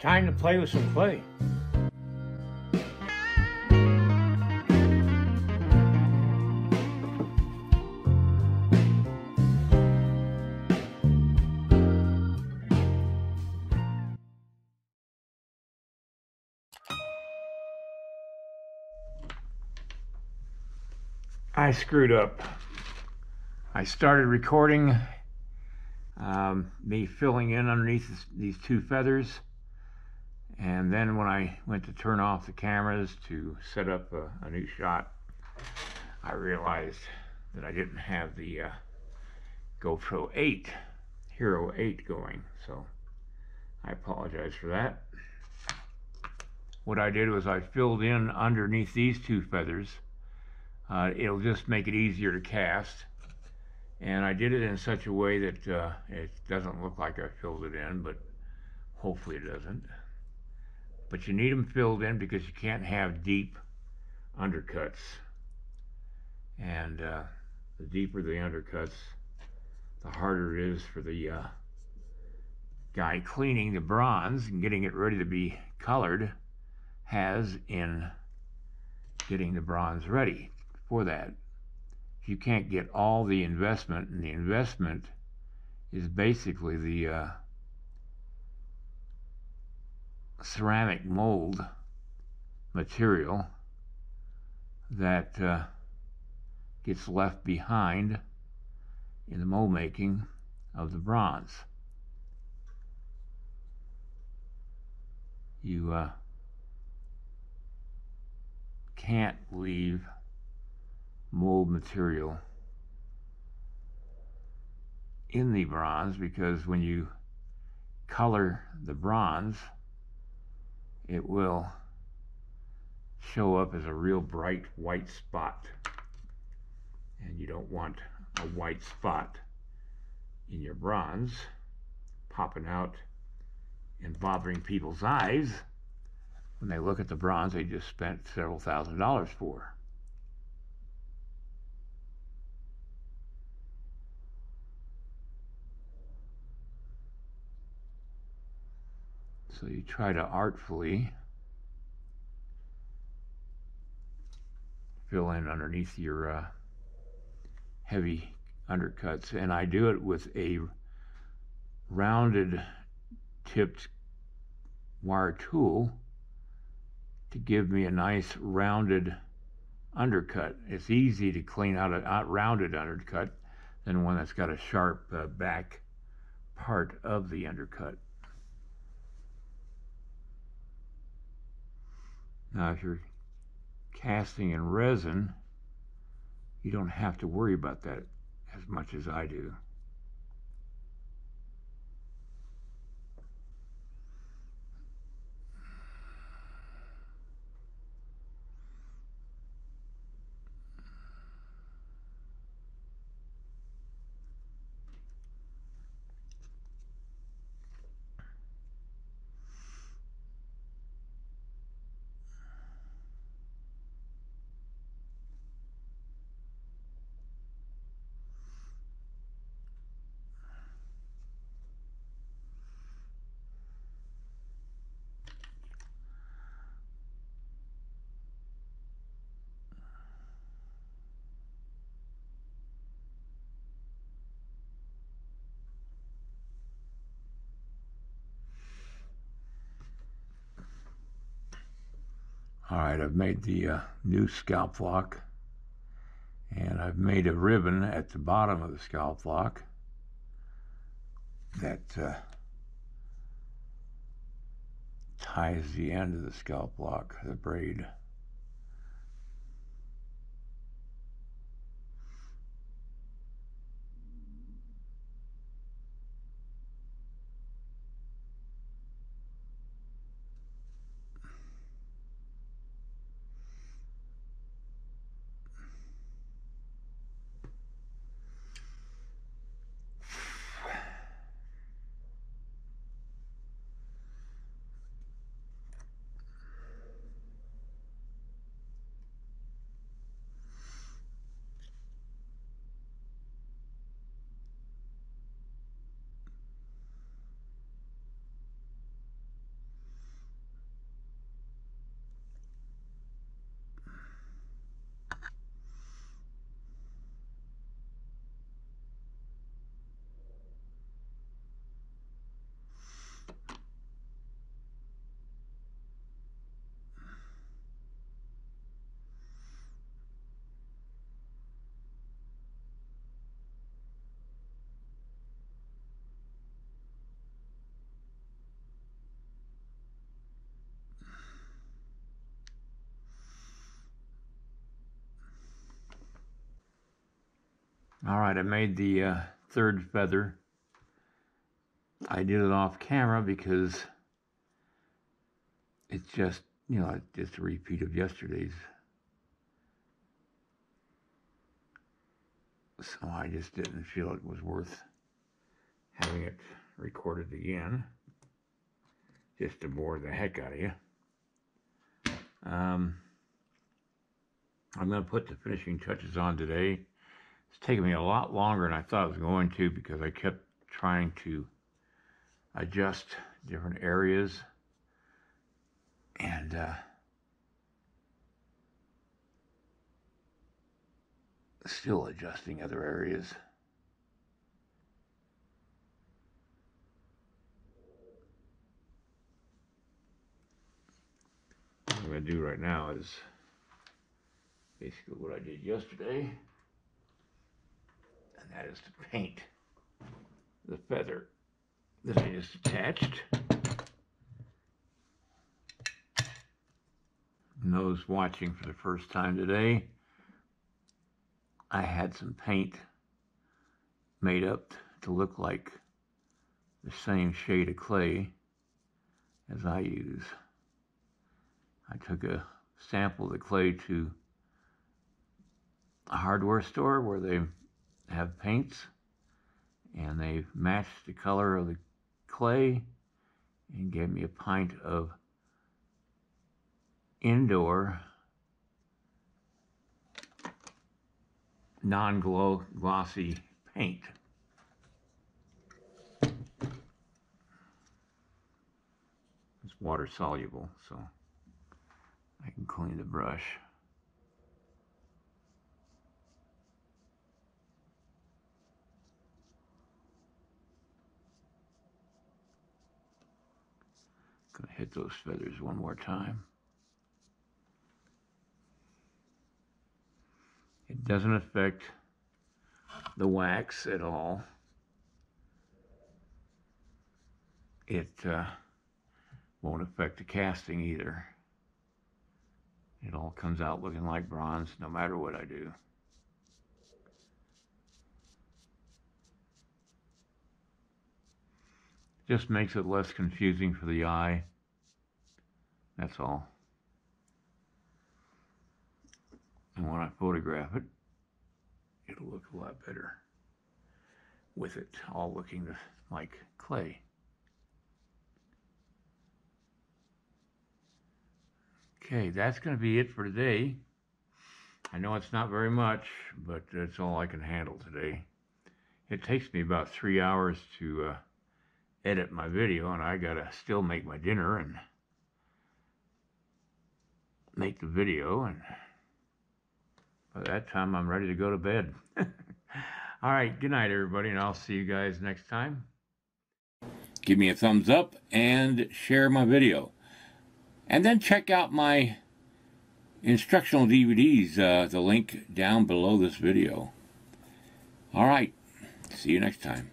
Time to play with some clay. I screwed up. I started recording me filling in underneath these two feathers, and then when I went to turn off the cameras to set up a new shot, I realized that I didn't have the GoPro 8, Hero 8 going, so I apologize for that. What I did was I filled in underneath these two feathers. It'll just make it easier to cast, and I did it in such a way that it doesn't look like I filled it in, but hopefully it doesn't. But you need them filled in because you can't have deep undercuts, and the deeper the undercuts, the harder it is for the guy cleaning the bronze and getting it ready to be colored has in getting the bronze ready. For that, you can't get all the investment, and the investment is basically the ceramic mold material that gets left behind in the mold making of the bronze. You can't leave mold material in the bronze, because when you color the bronze, it will show up as a real bright white spot, and you don't want a white spot in your bronze popping out and bothering people's eyes when they look at the bronze they just spent several $1,000s for. So you try to artfully fill in underneath your heavy undercuts, and I do it with a rounded tipped wire tool to give me a nice rounded undercut. It's easy to clean out a rounded undercut than one that's got a sharp back part of the undercut. Now, if you're casting in resin, you don't have to worry about that as much as I do. Alright, I've made the new scalp lock, and I've made a ribbon at the bottom of the scalp lock that ties the end of the scalp lock, the braid. Alright, I made the third feather. I did it off camera because it's just, you know, just a repeat of yesterday's. So I just didn't feel it was worth having it recorded again, just to bore the heck out of you. I'm going to put the finishing touches on today. It's taken me a lot longer than I thought it was going to, because I kept trying to adjust different areas, and still adjusting other areas. What I'm going to do right now is basically what I did yesterday, and that is to paint the feather that I just attached. And those watching for the first time today, I had some paint made up to look like the same shade of clay as I use. I took a sample of the clay to a hardware store where they have paints, and they matched the color of the clay and gave me a pint of indoor non-glow glossy paint. It's water soluble, so I can clean the brush. I'm gonna hit those feathers one more time. It doesn't affect the wax at all. It won't affect the casting either. It all comes out looking like bronze no matter what I do. Just makes it less confusing for the eye. That's all. And when I photograph it, it'll look a lot better with it all looking like clay. Okay, that's going to be it for today. I know it's not very much, but it's all I can handle today. It takes me about 3 hours to edit my video, and I gotta still make my dinner and make the video, and by that time, I'm ready to go to bed. All right, good night, everybody, and I'll see you guys next time. Give me a thumbs up and share my video. And then check out my instructional DVDs, the link down below this video. All right, see you next time.